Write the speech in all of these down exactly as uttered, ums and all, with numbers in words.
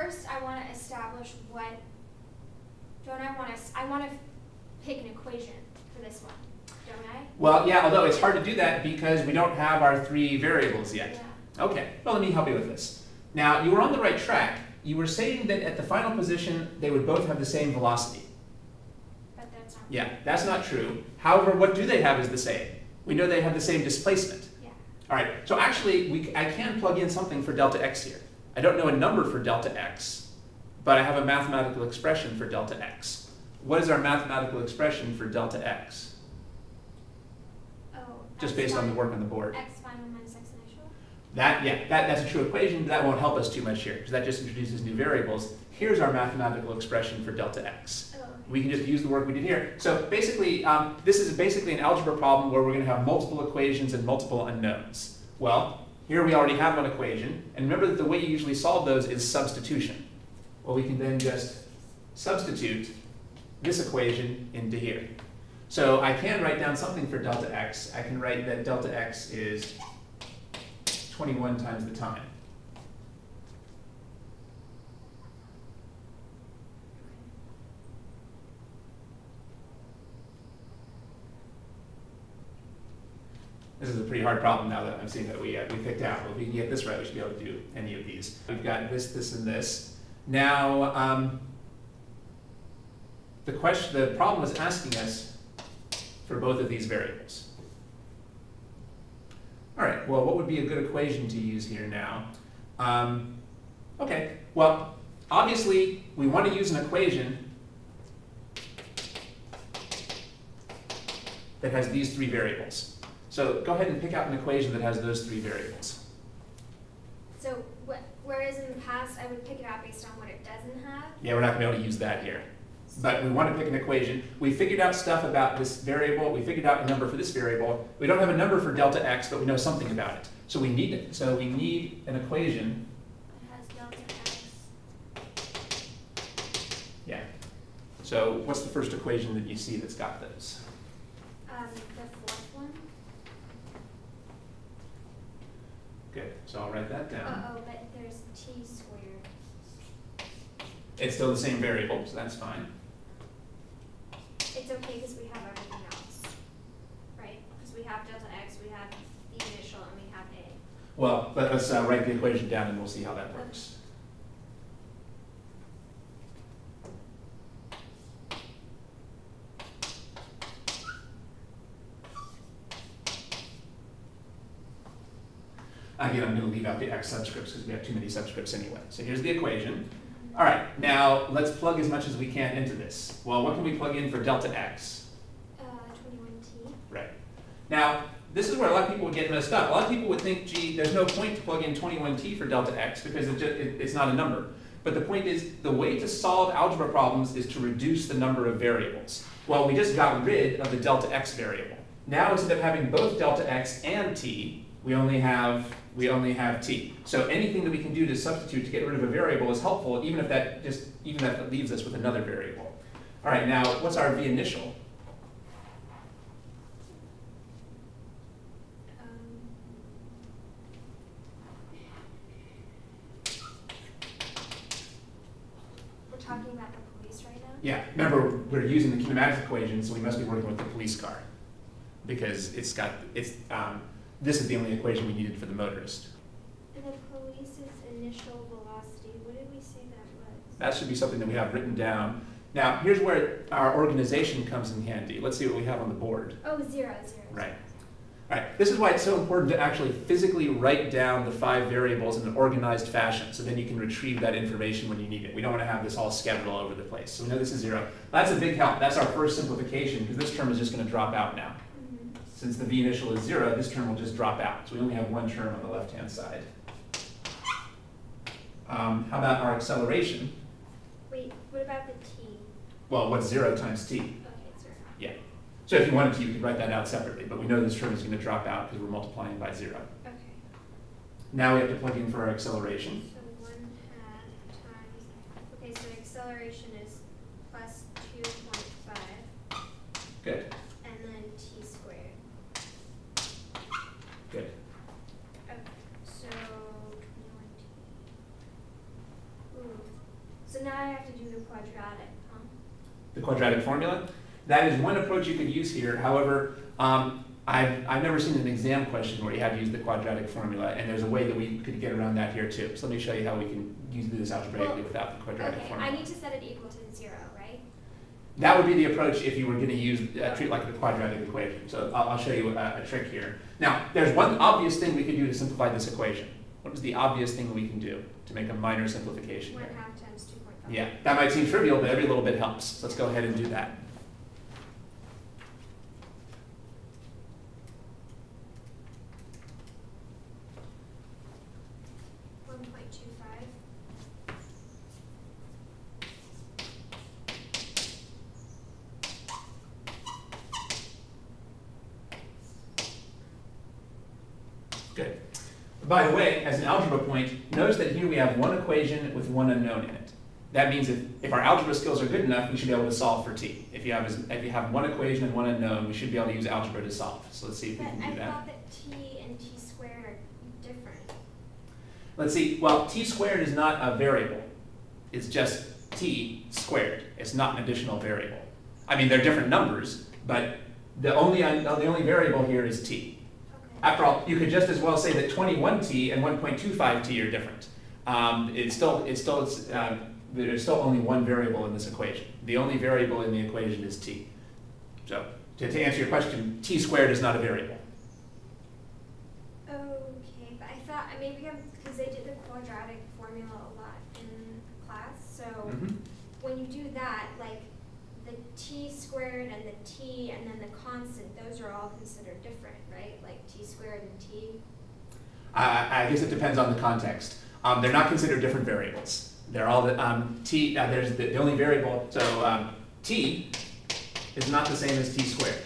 first I want to establish what don't I want to I want to pick an equation for this one, don't I? Well, yeah, although it's hard to do that because we don't have our three variables yet. Yeah. Okay, well, let me help you with this. Now, you were on the right track. You were saying that at the final position, they would both have the same velocity. But that's not true. Yeah, that's not true. However, what do they have is the same. We know they have the same displacement. Yeah. All right, so actually, we, I can plug in something for delta x here. I don't know a number for delta x, but I have a mathematical expression for delta x. What is our mathematical expression for delta x? Oh, just based on the work on the board. X final minus x initial? That, yeah, that, that's a true equation, but that won't help us too much here, because that just introduces new variables. Here's our mathematical expression for delta x. Oh, okay. We can just use the work we did here. So basically, um, this is basically an algebra problem where we're going to have multiple equations and multiple unknowns. Well, here we already have one equation, and remember that the way you usually solve those is substitution. Well, we can then just substitute this equation into here. So I can write down something for delta x. I can write that delta x is twenty-one times the time. This is a pretty hard problem now that I'm seeing that we, uh, we picked out. Well, if we can get this right, we should be able to do any of these. We've got this, this, and this. Now, um, The, question, the problem is asking us for both of these variables. All right, well, what would be a good equation to use here now? Um, okay, well, obviously, we want to use an equation that has these three variables. So go ahead and pick out an equation that has those three variables. So wh whereas in the past, I would pick it out based on what it doesn't have? Yeah, we're not going to be able to use that here. But we want to pick an equation. We figured out stuff about this variable. We figured out a number for this variable. We don't have a number for delta x, but we know something about it. So we need it. So we need an equation. It has delta x. Yeah. So what's the first equation that you see that's got those? Um, the fourth one. Good. So I'll write that down. Uh oh, but there's t squared. It's still the same variable, so that's fine. It's okay because we have everything else, right? Because we have delta x, we have the initial, and we have a. Well, let us uh, write the equation down, and we'll see how that works. Again, I'm going to leave out the x subscripts because we have too many subscripts anyway. So here's the equation. All right, now let's plug as much as we can into this. Well, what can we plug in for delta x? Uh, twenty-one t. Right. Now, this is where a lot of people would get messed up. A lot of people would think, gee, there's no point to plug in twenty-one t for delta x because it just, it, it's not a number. But the point is, the way to solve algebra problems is to reduce the number of variables. Well, we just got rid of the delta x variable. Now, instead of having both delta x and t, we only have we only have t. So anything that we can do to substitute to get rid of a variable is helpful, even if that just even if that leaves us with another variable. All right, now what's our v initial? Um, we're talking about the police right now? Yeah, remember we're using the kinematics equation, so we must be working with the police car because it's got it's. Um, This is the only equation we needed for the motorist. And the police's initial velocity, what did we say that was? That should be something that we have written down. Now, here's where our organization comes in handy. Let's see what we have on the board. Oh, zero, zero. Right. All right. This is why it's so important to actually physically write down the five variables in an organized fashion, so then you can retrieve that information when you need it. We don't want to have this all scattered all over the place. So we know this is zero. That's a big help. That's our first simplification, because this term is just going to drop out now. Since the v initial is zero, this term will just drop out. So we only have one term on the left-hand side. Um, how about our acceleration? Wait, what about the t? Well, what's zero times t? Okay, it's zero. Yeah. So if you wanted to, you could write that out separately. But we know this term is going to drop out because we're multiplying by zero. Okay. Now we have to plug in for our acceleration. So one half times. Okay, so acceleration is plus two point five. Good. Good. Okay, so twenty-one t. Ooh. So now I have to do the quadratic, huh? The quadratic formula? That is one approach you could use here. However, um, I've, I've never seen an exam question where you have used the quadratic formula, and there's a way that we could get around that here too. So let me show you how we can use this algebraically well, without the quadratic okay, formula. I need to set it equal to zero, right? That would be the approach if you were going to use uh, treat like the quadratic equation. So I'll, I'll show you a, a trick here. Now, there's one obvious thing we could do to simplify this equation. What is the obvious thing we can do to make a minor simplification? One half times two point five. Yeah, that might seem trivial, but every little bit helps. So let's go ahead and do that. Good. By the way, as an algebra point, notice that here we have one equation with one unknown in it. That means if, if our algebra skills are good enough, we should be able to solve for t. If you have if you have one equation and one unknown, we should be able to use algebra to solve. So let's see if but we can do I that. I thought that t and t squared are different. Let's see. Well, t squared is not a variable. It's just t squared. It's not an additional variable. I mean, they're different numbers, but the only the only variable here is t. After all, you could just as well say that twenty-one t and one point two five t are different. Um, it's still, it's still, it's, uh, there's still only one variable in this equation. The only variable in the equation is t. So, to, to answer your question, t squared is not a variable. Okay, but I thought, maybe I'm, because they did the quadratic formula a lot in class, so mm-hmm. when you do that, like the t squared and the t and then the constant, those are all considered different, right? Like t squared and t? Uh, I guess it depends on the context. Um, they're not considered different variables. They're all the, um, t, uh, there's the, the only variable, so um, t is not the same as t squared.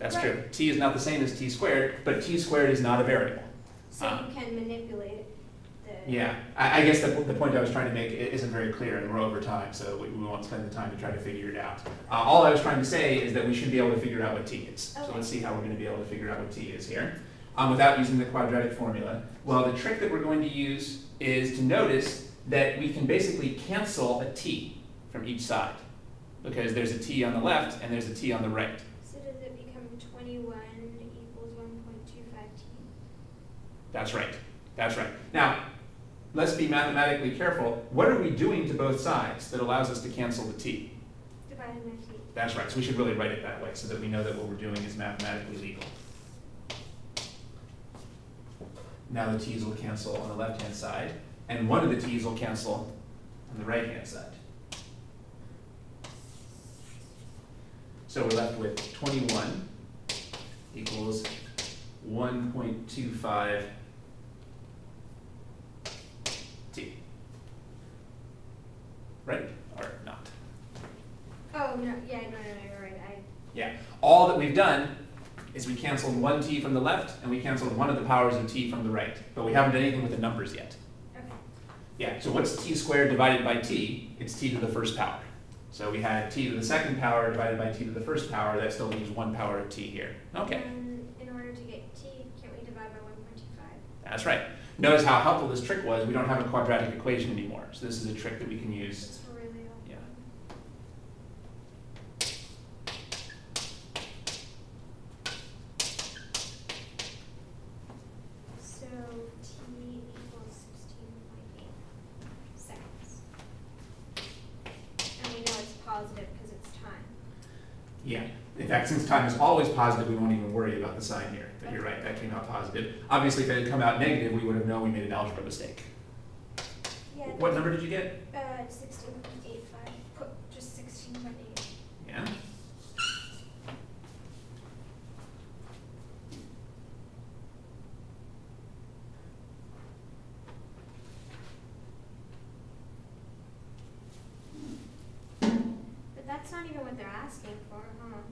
That's right. True. T is not the same as t squared, but t squared is not a variable. So um, you can manipulate the... Yeah, I, I guess the, the point I was trying to make isn't very clear, and we're over time, so we, we won't spend the time to try to figure it out. Uh, all I was trying to say is that we should be able to figure out what t is. Okay. So let's see how we're going to be able to figure out what t is here um, without using the quadratic formula. Well, the trick that we're going to use is to notice that we can basically cancel a t from each side, because there's a t on the left and there's a t on the right. So does it become twenty-one equals one point two five t? That's right. That's right. Now, let's be mathematically careful. What are we doing to both sides that allows us to cancel the t? Dividing by t. That's right. So we should really write it that way so that we know that what we're doing is mathematically legal. Now the t's will cancel on the left-hand side, and one of the t's will cancel on the right-hand side. So we're left with twenty-one equals one point two five. Right or not? Oh, no, yeah, no, no, no, you're right. I... Yeah, all that we've done is we canceled one t from the left and we canceled one of the powers of t from the right, but we haven't done anything with the numbers yet. Okay. Yeah, so what's t squared divided by t? It's t to the first power. So we had t to the second power divided by t to the first power. That still leaves one power of t here. Okay. And in order to get t, can't we divide by one point two five? That's right. Notice how helpful this trick was. We don't have a quadratic equation anymore. So this is a trick that we can use. It's really helpful. Yeah. So t equals sixteen point eight seconds. And we know it's positive because it's time. Yeah. In fact, since time is always positive, we won't even worry about the sign here. But you're right, that came out positive. Obviously, if it had come out negative, we would have known we made an algebra mistake. Yeah, what number did you get? Uh, sixteen point eight five. Just sixteen point eight. Yeah. But that's not even what they're asking for, huh?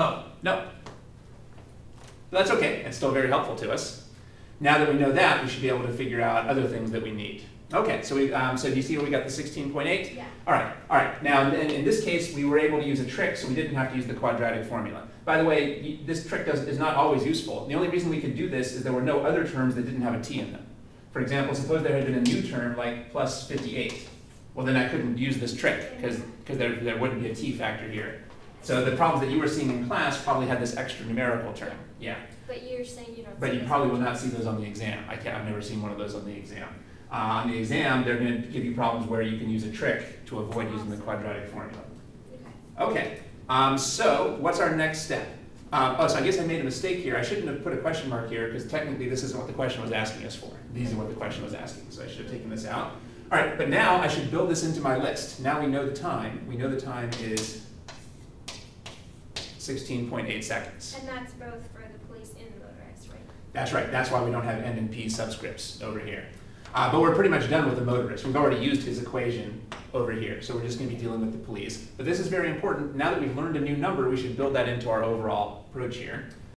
Oh, no. But that's okay. It's still very helpful to us. Now that we know that, we should be able to figure out other things that we need. Okay, so we, um, so do you see where we got the sixteen point eight? Yeah. All right, all right. Now, in, in this case, we were able to use a trick, so we didn't have to use the quadratic formula. By the way, you, this trick does, is not always useful. The only reason we could do this is there were no other terms that didn't have a t in them. For example, suppose there had been a new term like plus fifty-eight. well, then I couldn't use this trick because there, there wouldn't be a t factor here. So the problems that you were seeing in class probably had this extra numerical term. Yeah. But you're saying you don't. But you probably will not see those on the exam. I can't, I've never seen one of those on the exam. Uh, on the exam, they're going to give you problems where you can use a trick to avoid using the quadratic formula. Okay. Um, so what's our next step? Um, oh, so I guess I made a mistake here. I shouldn't have put a question mark here because technically this isn't what the question was asking us for. These are what the question was asking, so I should have taken this out. All right, but now I should build this into my list. Now we know the time. We know the time is sixteen point eight seconds. And that's both for the police and the motorists, right? That's right. That's why we don't have N and P subscripts over here. Uh, but we're pretty much done with the motorist. We've already used his equation over here, so we're just going to be dealing with the police. But this is very important. Now that we've learned a new number, we should build that into our overall approach here.